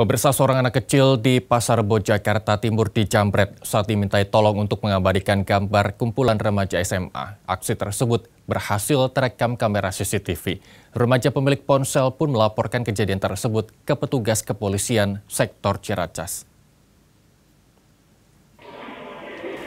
Pemirsa, seorang anak kecil di Pasar Bojong, Jakarta Timur dijamret saat dimintai tolong untuk mengabadikan gambar kumpulan remaja SMA. Aksi tersebut berhasil terekam kamera CCTV. Remaja pemilik ponsel pun melaporkan kejadian tersebut ke petugas kepolisian sektor Ciracas.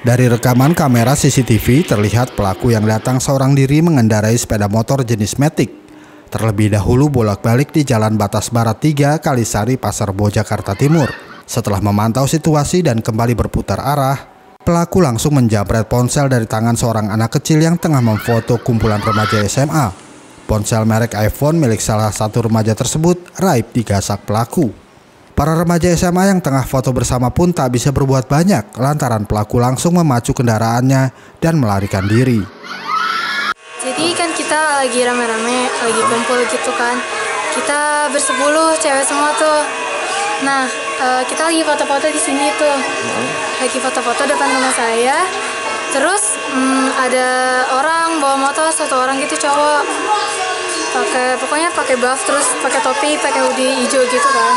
Dari rekaman kamera CCTV terlihat pelaku yang datang seorang diri mengendarai sepeda motor jenis Matic. Terlebih dahulu bolak-balik di Jalan Batas Barat 3, Kalisari, Pasar Bojong, Jakarta Timur. Setelah memantau situasi dan kembali berputar arah, pelaku langsung menjamret ponsel dari tangan seorang anak kecil yang tengah memfoto kumpulan remaja SMA. Ponsel merek iPhone milik salah satu remaja tersebut raib digasak pelaku. Para remaja SMA yang tengah foto bersama pun tak bisa berbuat banyak lantaran pelaku langsung memacu kendaraannya dan melarikan diri. Jadi kan kita lagi rame-rame, lagi kumpul gitu kan. Kita bersepuluh, cewek semua tuh. Nah, kita lagi foto-foto di sini tuh. Lagi foto-foto depan rumah saya. Terus ada orang bawa motor, satu orang gitu cowok. Pokoknya pakai buff, terus pakai topi, pakai hoodie hijau gitu kan.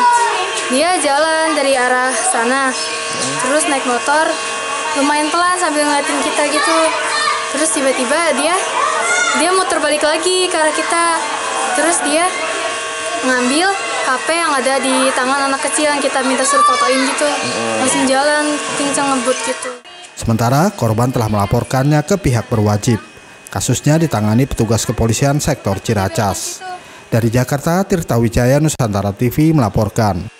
Dia jalan dari arah sana. Terus naik motor, lumayan pelan sambil ngeliatin kita gitu. Terus tiba-tiba dia muter balik lagi ke arah kita. Terus dia ngambil HP yang ada di tangan anak kecil yang kita minta suruh fotoin gitu. Langsung jalan, kencang ngebut gitu. Sementara korban telah melaporkannya ke pihak berwajib. Kasusnya ditangani petugas kepolisian sektor Ciracas. Dari Jakarta, Tirta Wijaya, Nusantara TV melaporkan.